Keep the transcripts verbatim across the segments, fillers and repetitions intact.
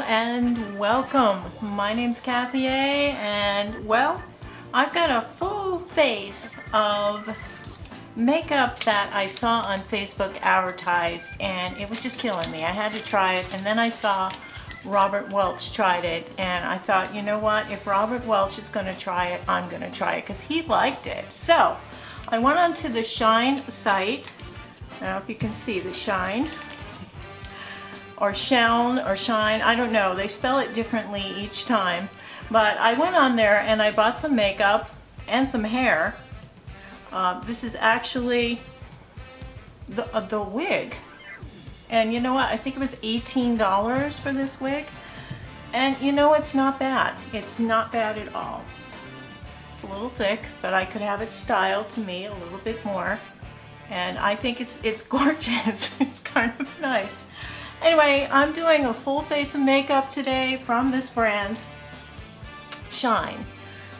Hello and welcome. My name's Kathy A and, well, I've got a full face of makeup that I saw on Facebook advertised and it was just killing me. I had to try it, and then I saw Robert Welch tried it and I thought, you know what, if Robert Welch is going to try it, I'm going to try it because he liked it. So I went onto the Shein site. I don't know if you can see the Shein or Shein or Shein, I don't know, they spell it differently each time, but I went on there and I bought some makeup and some hair. Uh, this is actually the, uh, the wig. And you know what, I think it was eighteen dollars for this wig. And you know, it's not bad. It's not bad at all. It's a little thick, but I could have it styled to me a little bit more. And I think it's, it's gorgeous. It's kind of nice. Anyway, I'm doing a full face of makeup today from this brand, Shein.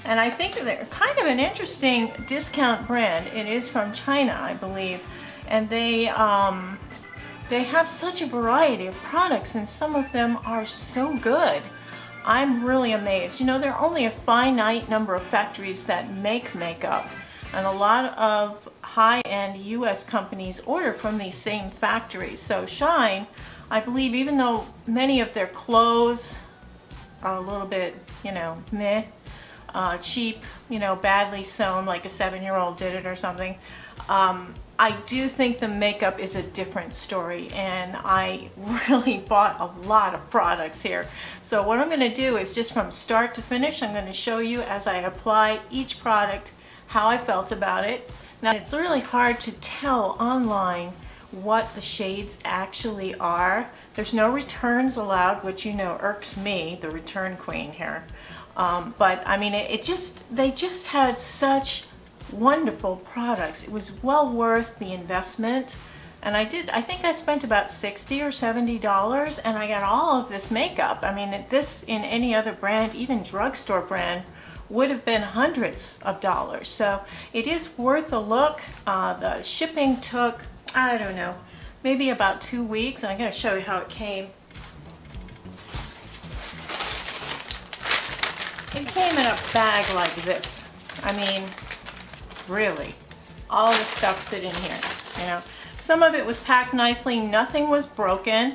And I think they're kind of an interesting discount brand. It is from China, I believe. And they, um, They have such a variety of products, and some of them are so good. I'm really amazed. You know, there are only a finite number of factories that make makeup, and a lot of high-end U S companies order from these same factories. So Shein, I believe, even though many of their clothes are a little bit, you know, meh, uh, cheap, you know, badly sewn, like a seven-year-old did it or something, um, I do think the makeup is a different story, and I really bought a lot of products here. So what I'm going to do is just from start to finish, I'm going to show you as I apply each product how I felt about it. Now, it's really hard to tell online what the shades actually are. There's no returns allowed, which, you know, irks me, the return queen here. Um, but I mean, it, it just, they just had such wonderful products. It was well worth the investment, and I did, I think I spent about sixty or seventy dollars, and I got all of this makeup. I mean, this in any other brand, even drugstore brand, would have been hundreds of dollars. So it is worth a look. Uh, the shipping took, I don't know, maybe about two weeks, and I'm going to show you how it came. It came in a bag like this. I mean, really, all the stuff fit in here, you know. Some of it was packed nicely, nothing was broken,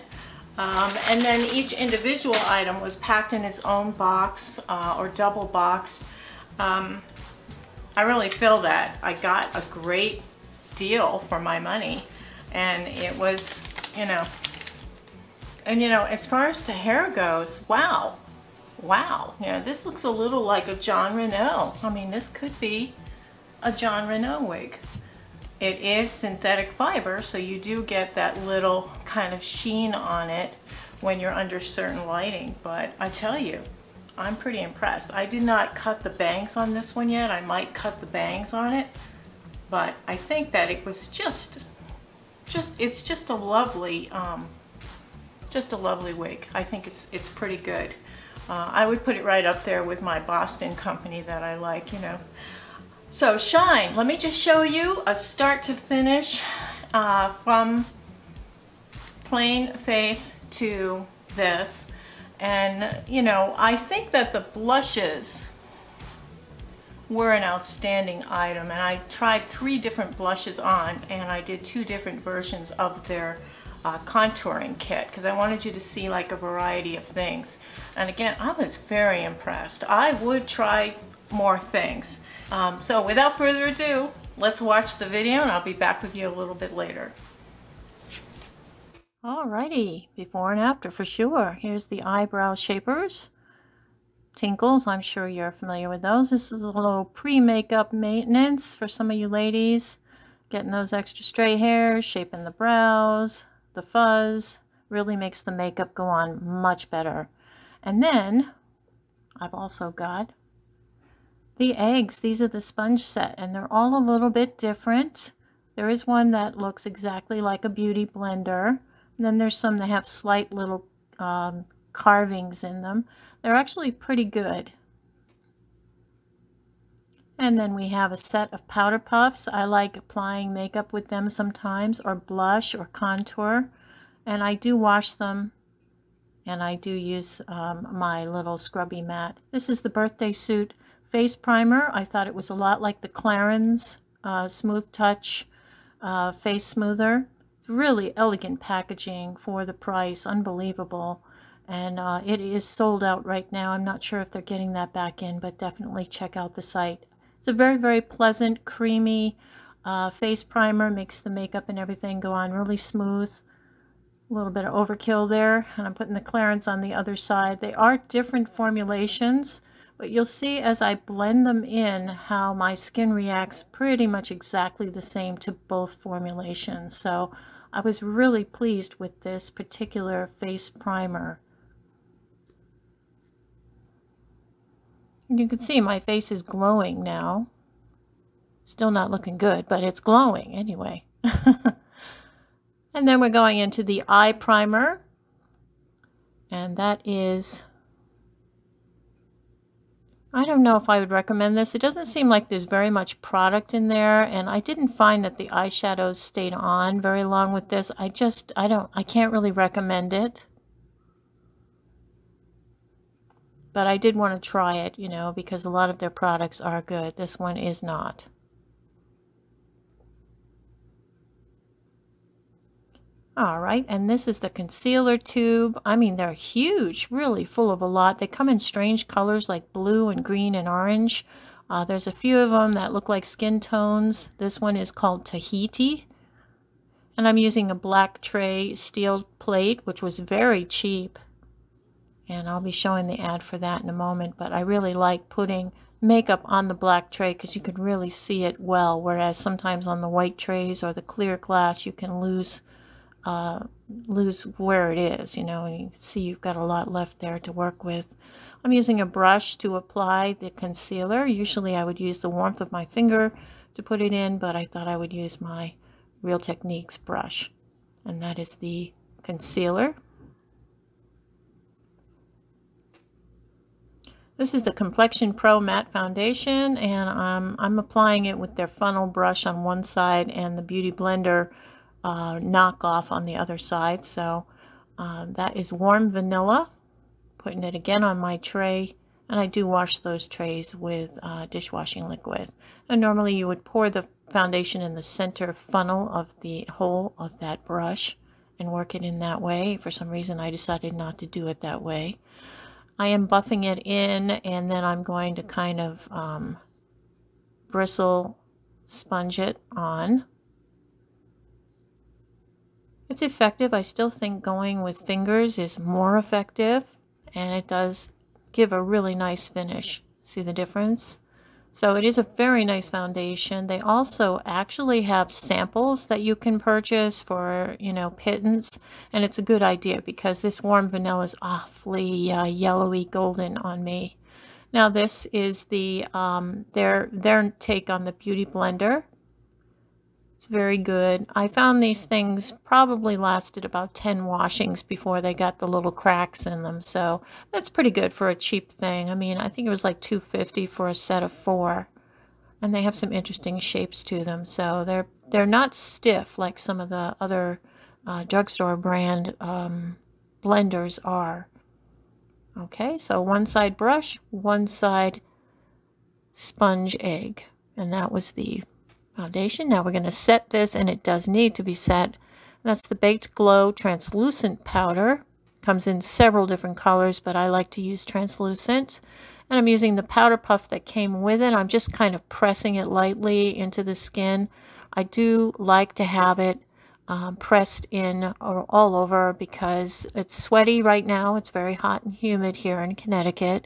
um, and then each individual item was packed in its own box uh, or double box. Um, I really feel that I got a great deal for my money, and it was, you know, and you know, as far as the hair goes, wow, wow, you know, this looks a little like a John Renault. I mean, this could be a John Renault wig. It is synthetic fiber, so you do get that little kind of sheen on it when you're under certain lighting, but I tell you, I'm pretty impressed. I did not cut the bangs on this one yet. I might cut the bangs on it, but I think that it was just, just it's just a lovely, um, just a lovely wig. I think it's, it's pretty good. Uh, I would put it right up there with my Boston company that I like, you know. So Shein, let me just show you a start to finish uh, from plain face to this. And you know, I think that the blushes were an outstanding item, and I tried three different blushes on, and I did two different versions of their uh, contouring kit because I wanted you to see like a variety of things. And again, I was very impressed. I would try more things. Um, so without further ado, let's watch the video, and I'll be back with you a little bit later. Alrighty, before and after for sure. Here's the eyebrow shapers. Tinkles, I'm sure you're familiar with those. This is a little pre-makeup maintenance for some of you ladies. Getting those extra stray hairs, shaping the brows, the fuzz, really makes the makeup go on much better. And then, I've also got the eggs. These are the sponge set, and they're all a little bit different. There is one that looks exactly like a beauty blender, and then there's some that have slight little um, carvings in them. They're actually pretty good. And then we have a set of powder puffs. I like applying makeup with them sometimes, or blush or contour, and I do wash them and I do use um, my little scrubby mat. This is the Birthday Suit Face Primer. I thought it was a lot like the Clarins uh, Smooth Touch uh, Face Smoother. It's really elegant packaging for the price, unbelievable. And uh, it is sold out right now. I'm not sure if they're getting that back in, but definitely check out the site. It's a very, very pleasant, creamy uh, face primer. Makes the makeup and everything go on really smooth. A little bit of overkill there. And I'm putting the Clarins on the other side. They are different formulations, but you'll see as I blend them in how my skin reacts pretty much exactly the same to both formulations. So I was really pleased with this particular face primer. And you can see my face is glowing now. Still not looking good, but it's glowing anyway. And then we're going into the eye primer. And that is, I don't know if I would recommend this. It doesn't seem like there's very much product in there. And I didn't find that the eyeshadows stayed on very long with this. I just, I don't, I can't really recommend it. But I did want to try it, you know, because a lot of their products are good. This one is not. All right, and this is the concealer tube. I mean, they're huge, really full of a lot. They come in strange colors like blue and green and orange. Uh, there's a few of them that look like skin tones. This one is called Tahiti. And I'm using a black tray steel plate, which was very cheap. And I'll be showing the ad for that in a moment, but I really like putting makeup on the black tray because you can really see it well, whereas sometimes on the white trays or the clear glass you can lose uh, lose where it is, you know, and you can see you've got a lot left there to work with. I'm using a brush to apply the concealer. Usually I would use the warmth of my finger to put it in, but I thought I would use my Real Techniques brush, and that is the concealer. This is the Complexion Pro Matte Foundation, and um, I'm applying it with their funnel brush on one side and the Beauty Blender uh, knockoff on the other side. So uh, that is Warm Vanilla. Putting it again on my tray, and I do wash those trays with uh, dishwashing liquid. And normally you would pour the foundation in the center funnel of the hole of that brush and work it in that way. For some reason I decided not to do it that way. I am buffing it in, and then I'm going to kind of um, bristle sponge it on. It's effective. I still think going with fingers is more effective, and it does give a really nice finish. See the difference? So it is a very nice foundation. They also actually have samples that you can purchase for, you know, pittance. And it's a good idea because this Warm Vanilla is awfully uh, yellowy golden on me. Now this is the um, their, their take on the Beauty Blender. It's very good. I found these things probably lasted about ten washings before they got the little cracks in them. So that's pretty good for a cheap thing. I mean, I think it was like two fifty for a set of four. And they have some interesting shapes to them. So they're they're not stiff like some of the other uh, drugstore brand um, blenders are. Okay, so one side brush, one side sponge egg. And that was the foundation. Now we're going to set this, and it does need to be set. That's the Baked Glow translucent powder. Comes in several different colors, but I like to use translucent, and I'm using the powder puff that came with it. I'm just kind of pressing it lightly into the skin. I do like to have it um, pressed in or all over because it's sweaty right now. It's very hot and humid here in Connecticut,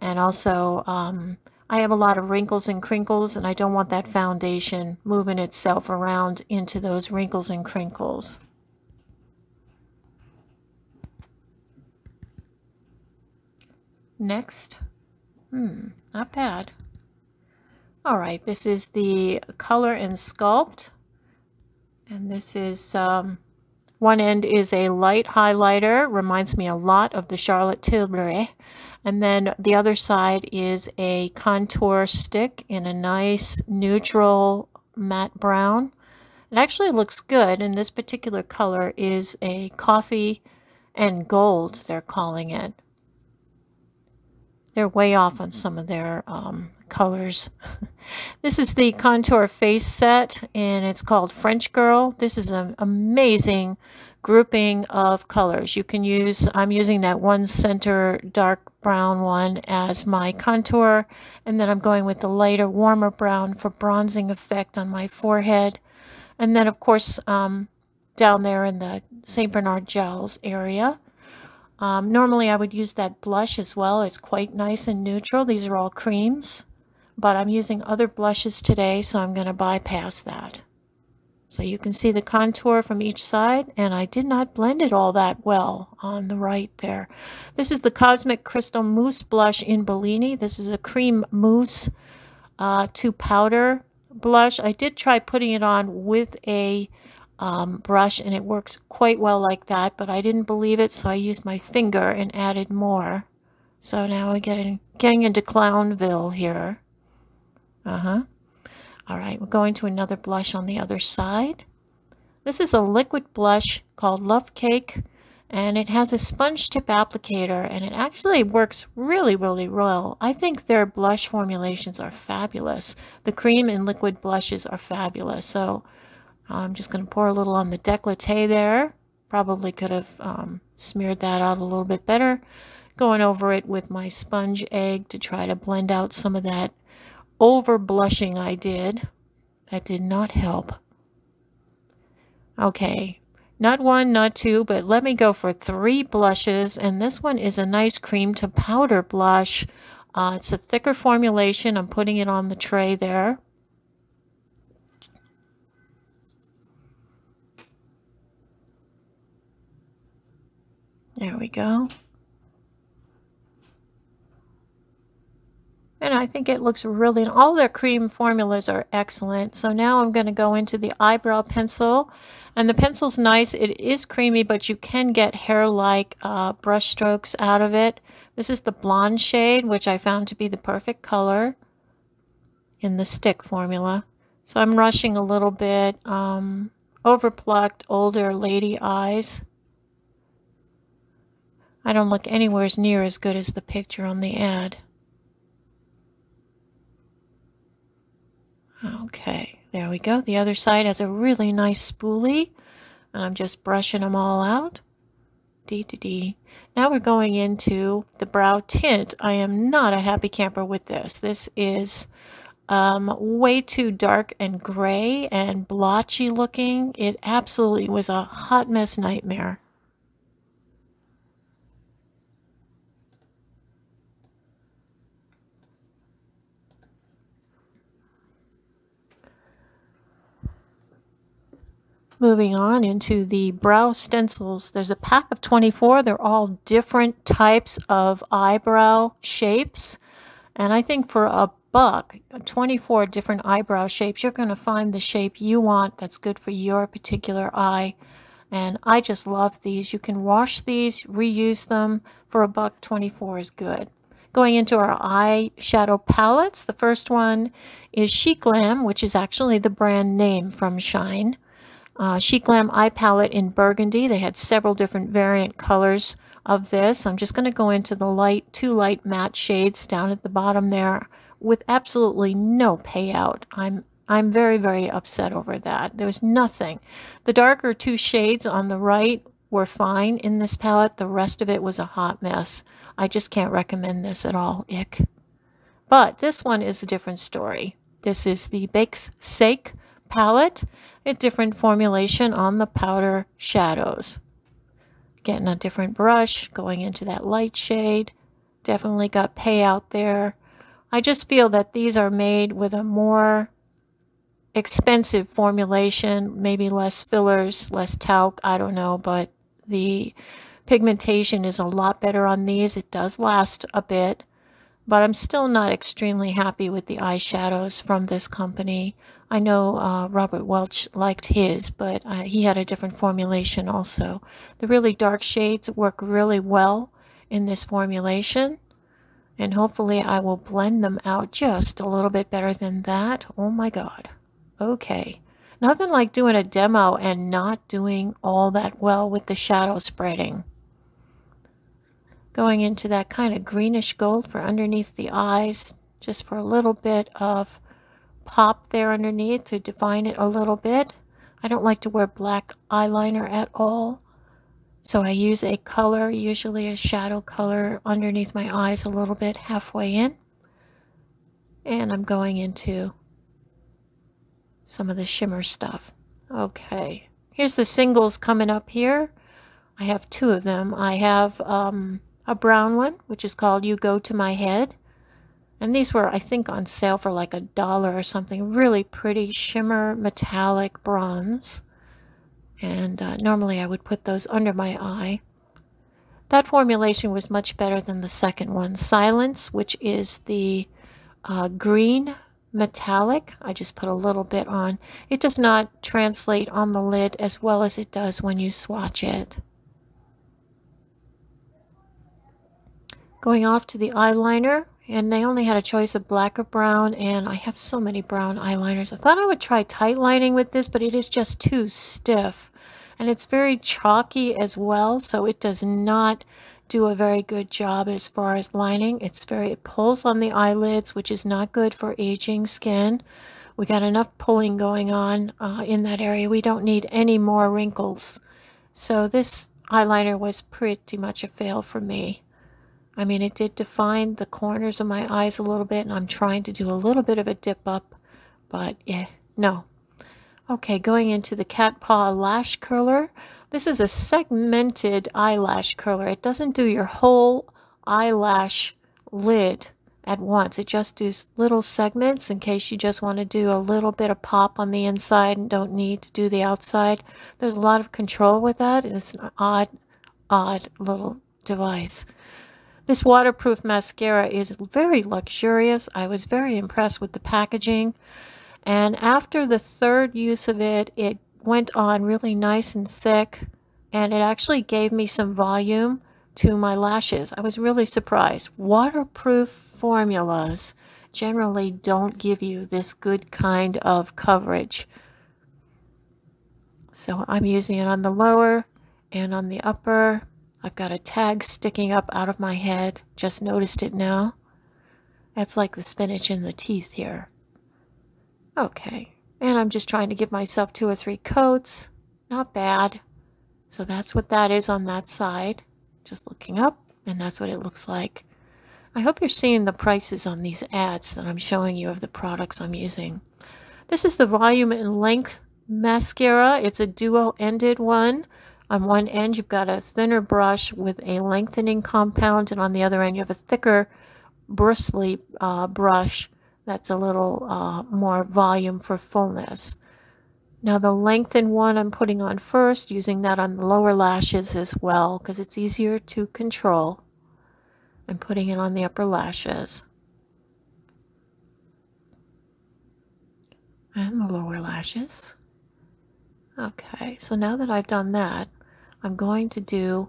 and also um, I have a lot of wrinkles and crinkles, and I don't want that foundation moving itself around into those wrinkles and crinkles. Next. Hmm, not bad. All right, this is the Color and Sculpt. And this is, um, one end is a light highlighter. Reminds me a lot of the Charlotte Tilbury. And then the other side is a contour stick in a nice neutral matte brown. It actually looks good, and this particular color is a coffee and gold, they're calling it. They're way off on some of their um, colors. This is the contour face set, and it's called French Girl. This is an amazing grouping of colors. You can use, I'm using that one center dark brown one as my contour, and then I'm going with the lighter, warmer brown for bronzing effect on my forehead. And then, of course, um, down there in the Saint Bernard jowls area. Um, normally I would use that blush as well. It's quite nice and neutral. These are all creams, but I'm using other blushes today, so I'm going to bypass that. So you can see the contour from each side, and I did not blend it all that well on the right there. This is the Cosmic Crystal Mousse Blush in Bellini. This is a cream mousse uh, to powder blush. I did try putting it on with a um, brush, and it works quite well like that, but I didn't believe it, so I used my finger and added more. So now we're getting, getting into Clownville here. Uh-huh. All right, we're going to another blush on the other side. This is a liquid blush called Love Cake, and it has a sponge tip applicator, and it actually works really, really well. I think their blush formulations are fabulous. The cream and liquid blushes are fabulous. So I'm just going to pour a little on the décolleté there. Probably could have um, smeared that out a little bit better. Going over it with my sponge egg to try to blend out some of that over blushing I did. That did not help. Okay, not one, not two, but let me go for three blushes, and this one is a nice cream to powder blush. Uh, it's a thicker formulation. I'm putting it on the tray there. There we go. And I think it looks really, all their cream formulas are excellent. So now I'm going to go into the eyebrow pencil. And the pencil's nice. It is creamy, but you can get hair-like uh, brush strokes out of it. This is the blonde shade, which I found to be the perfect color in the stick formula. So I'm rushing a little bit. Um, overplucked, older lady eyes. I don't look anywhere near as good as the picture on the ad. Okay, there we go. The other side has a really nice spoolie, and I'm just brushing them all out. Dee dee dee. Now we're going into the brow tint. I am not a happy camper with this. This is um, way too dark and gray and blotchy looking. It absolutely was a hot mess nightmare. Moving on into the brow stencils, there's a pack of twenty-four. They're all different types of eyebrow shapes. And I think for a buck, twenty-four different eyebrow shapes, you're going to find the shape you want that's good for your particular eye. And I just love these. You can wash these, reuse them. For a buck, twenty-four is good. Going into our eyeshadow palettes, the first one is SheGlam, which is actually the brand name from Shein. Uh, SheGlam Eye Palette in Burgundy. They had several different variant colors of this. I'm just going to go into the light, two light matte shades down at the bottom there with absolutely no payout. I'm, I'm very, very upset over that. There was nothing. The darker two shades on the right were fine in this palette. The rest of it was a hot mess. I just can't recommend this at all. Ick. But this one is a different story. This is the Bakes Sake palette, a different formulation on the powder shadows. Getting a different brush, going into that light shade. Definitely got payout there. I just feel that these are made with a more expensive formulation, maybe less fillers, less talc, I don't know, but the pigmentation is a lot better on these. It does last a bit, but I'm still not extremely happy with the eyeshadows from this company. I know uh, Robert Welch liked his, but uh, he had a different formulation also. The really dark shades work really well in this formulation, and hopefully I will blend them out just a little bit better than that. Oh my God. Okay. Nothing like doing a demo and not doing all that well with the shadow spreading. going into that kind of greenish gold for underneath the eyes, just for a little bit of pop there underneath to define it a little bit. I don't like to wear black eyeliner at all, so I use a color, usually a shadow color, underneath my eyes a little bit halfway in. And I'm going into some of the shimmer stuff. Okay, here's the singles coming up here. I have two of them. I have um, a brown one, which is called You Go To My Head. And these were, I think, on sale for like a dollar or something. Really pretty shimmer metallic bronze. And uh, normally I would put those under my eye. That formulation was much better than the second one. Silence, which is the uh, green metallic. I just put a little bit on. It does not translate on the lid as well as it does when you swatch it. Going off to the eyeliner, and they only had a choice of black or brown, and I have so many brown eyeliners. I thought I would try tight lining with this, but it is just too stiff, and it's very chalky as well, so it does not do a very good job as far as lining. It's very, it pulls on the eyelids, which is not good for aging skin. We got enough pulling going on uh, in that area. We don't need any more wrinkles. So this eyeliner was pretty much a fail for me. I mean, it did define the corners of my eyes a little bit, and I'm trying to do a little bit of a dip up, but yeah, no. Okay, going into the Catpaw Lash Curler. This is a segmented eyelash curler. It doesn't do your whole eyelash lid at once. It just does little segments in case you just want to do a little bit of pop on the inside and don't need to do the outside. There's a lot of control with that. It's an odd, odd little device. This waterproof mascara is very luxurious. I was very impressed with the packaging. And after the third use of it, it went on really nice and thick. And it actually gave me some volume to my lashes. I was really surprised. Waterproof formulas generally don't give you this good kind of coverage. So I'm using it on the lower and on the upper. I've got a tag sticking up out of my head. Just noticed it now. That's like the spinach in the teeth here. Okay. And I'm just trying to give myself two or three coats. Not bad. So that's what that is on that side. Just looking up, and that's what it looks like. I hope you're seeing the prices on these ads that I'm showing you of the products I'm using. This is the Volume and Length Mascara. It's a duo-ended one. On one end, you've got a thinner brush with a lengthening compound, and on the other end, you have a thicker, bristly uh, brush that's a little uh, more volume for fullness. Now, the lengthened one I'm putting on first, using that on the lower lashes as well, because it's easier to control. I'm putting it on the upper lashes and the lower lashes. Okay, so now that I've done that, I'm going to do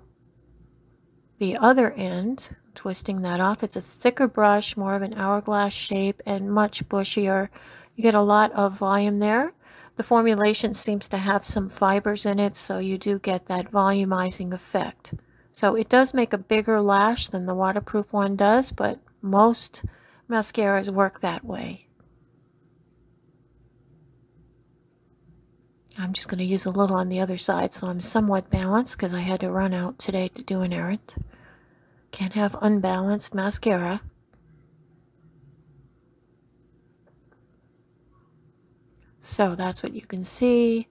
the other end, twisting that off. It's a thicker brush, more of an hourglass shape, and much bushier. You get a lot of volume there. The formulation seems to have some fibers in it, so you do get that volumizing effect. So it does make a bigger lash than the waterproof one does, but most mascaras work that way. I'm just going to use a little on the other side, so I'm somewhat balanced, because I had to run out today to do an errand. Can't have unbalanced mascara. So that's what you can see,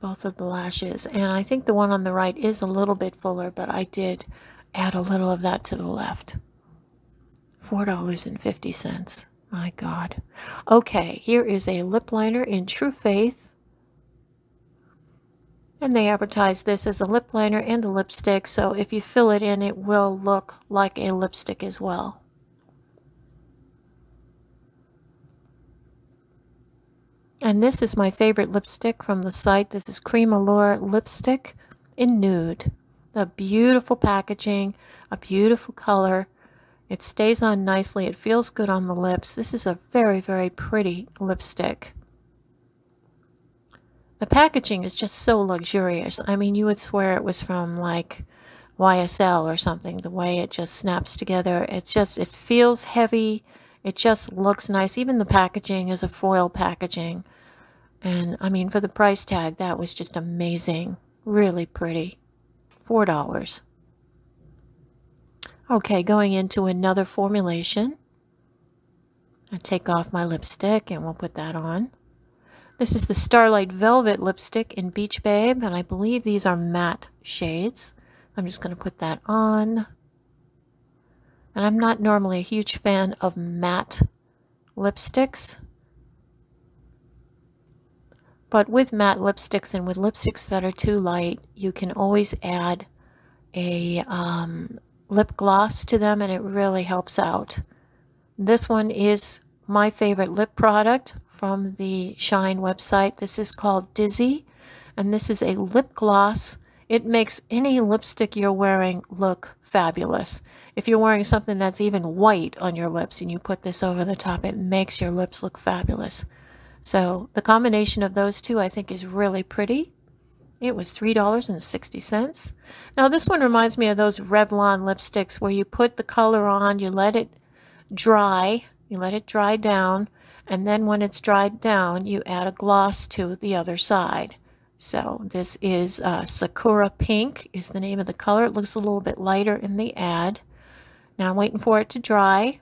both of the lashes. And I think the one on the right is a little bit fuller, but I did add a little of that to the left. four dollars and fifty cents. My God. Okay, here is a lip liner in True Faith. And they advertise this as a lip liner and a lipstick, so if you fill it in, it will look like a lipstick as well. And this is my favorite lipstick from the site. This is Cream Allure Lipstick in Nude. The beautiful packaging, a beautiful color. It stays on nicely. It feels good on the lips. This is a very, very pretty lipstick. The packaging is just so luxurious. I mean, you would swear it was from like Y S L or something. The way it just snaps together, it's just, it feels heavy. It just looks nice. Even the packaging is a foil packaging. And I mean, for the price tag, that was just amazing. Really pretty. four dollars. Okay, going into another formulation. I take off my lipstick and we'll put that on. This is the Starlight Velvet lipstick in Beach Babe, and I believe these are matte shades. I'm just going to put that on. And I'm not normally a huge fan of matte lipsticks, but with matte lipsticks and with lipsticks that are too light, you can always add a um, lip gloss to them, and it really helps out. This one is my favorite lip product from the Shein website. This is called Dizzy, and this is a lip gloss. It makes any lipstick you're wearing look fabulous. If you're wearing something that's even white on your lips and you put this over the top, it makes your lips look fabulous. So the combination of those two I think is really pretty. It was three dollars and sixty cents. Now this one reminds me of those Revlon lipsticks where you put the color on, you let it dry, you let it dry down, and then when it's dried down, you add a gloss to the other side. So this is uh, Sakura Pink is the name of the color. It looks a little bit lighter in the ad. Now I'm waiting for it to dry.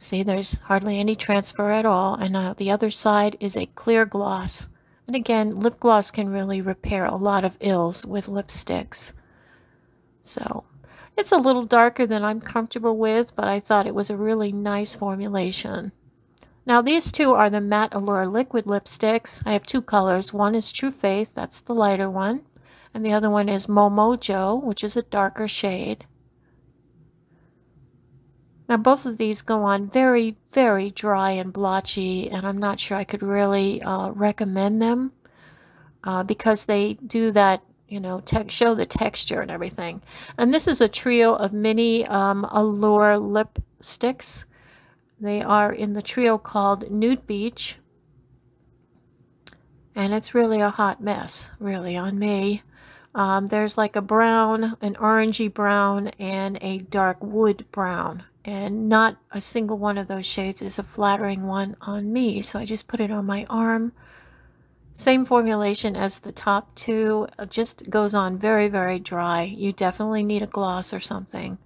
See, there's hardly any transfer at all. And now uh, the other side is a clear gloss. And again, lip gloss can really repair a lot of ills with lipsticks. So it's a little darker than I'm comfortable with, but I thought it was a really nice formulation. Now these two are the Matte Allure liquid lipsticks. I have two colors. One is True Faith, that's the lighter one, and the other one is Momojo, which is a darker shade. Now both of these go on very, very dry and blotchy, and I'm not sure I could really uh, recommend them uh, because they do that, you know, show the texture and everything. And this is a trio of mini um, Allure lipsticks. They are in the trio called Nude Beach. And it's really a hot mess, really, on me. Um, there's like a brown, an orangey brown, and a dark wood brown. And not a single one of those shades is a flattering one on me. So I just put it on my arm. Same formulation as the top two, it just goes on very, very dry. You definitely need a gloss or something.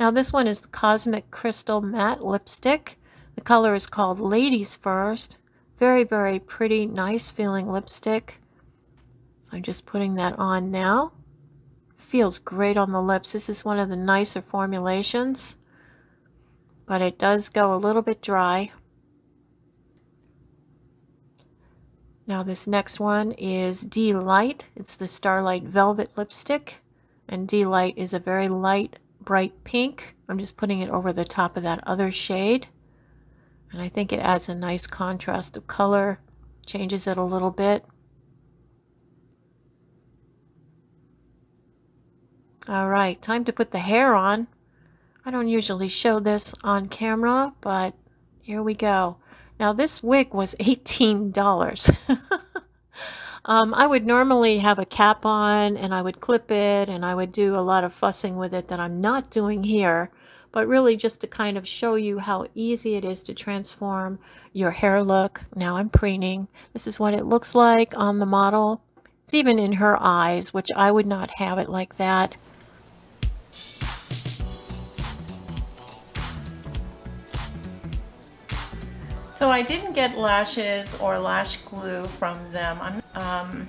Now this one is the Cosmic Crystal Matte Lipstick. The color is called Ladies First. Very, very pretty, nice feeling lipstick. So I'm just putting that on now. Feels great on the lips. This is one of the nicer formulations, but it does go a little bit dry. Now this next one is D-Light. It's the Starlight Velvet Lipstick. And D-Light is a very light, bright pink. I'm just putting it over the top of that other shade. And I think it adds a nice contrast of color. Changes it a little bit. All right, time to put the hair on. I don't usually show this on camera, but here we go. Now this wig was eighteen dollars. um, I would normally have a cap on and I would clip it and I would do a lot of fussing with it that I'm not doing here, but really just to kind of show you how easy it is to transform your hair look. Now I'm preening. This is what it looks like on the model. It's even in her eyes, which I would not have it like that. So I didn't get lashes or lash glue from them, um,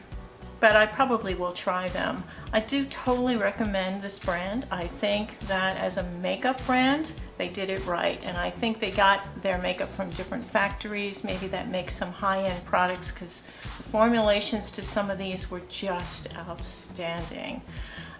but I probably will try them. I do totally recommend this brand. I think that as a makeup brand, they did it right. And I think they got their makeup from different factories. Maybe that makes some high-end products, because the formulations to some of these were just outstanding.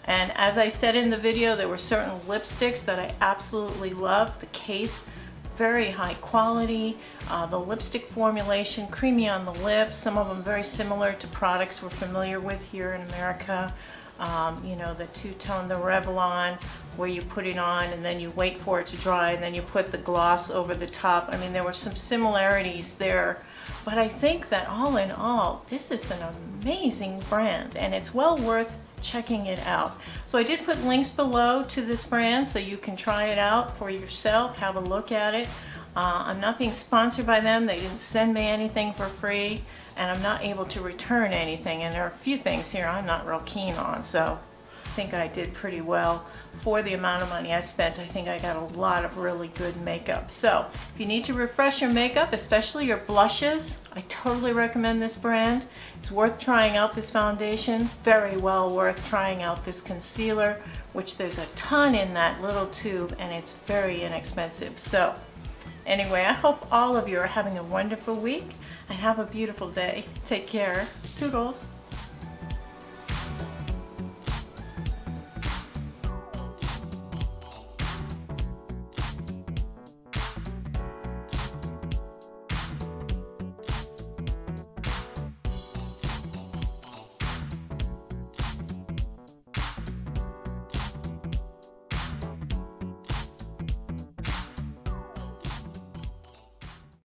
And as I said in the video, there were certain lipsticks that I absolutely loved. The case, very high quality, uh, the lipstick formulation, creamy on the lips, some of them very similar to products we're familiar with here in America. Um, you know, the two-tone, the Revlon, where you put it on and then you wait for it to dry and then you put the gloss over the top. I mean, there were some similarities there, but I think that all in all, this is an amazing brand and it's well worth checking it out. So I did put links below to this brand so you can try it out for yourself, have a look at it. Uh, I'm not being sponsored by them. They didn't send me anything for free, and I'm not able to return anything. And there are a few things here I'm not real keen on, so I think I did pretty well for the amount of money I spent. I think I got a lot of really good makeup. So if you need to refresh your makeup, especially your blushes, I totally recommend this brand. It's worth trying out this foundation, very well worth trying out this concealer, which there's a ton in that little tube, and it's very inexpensive. So anyway, I hope all of you are having a wonderful week and have a beautiful day. Take care. Toodles.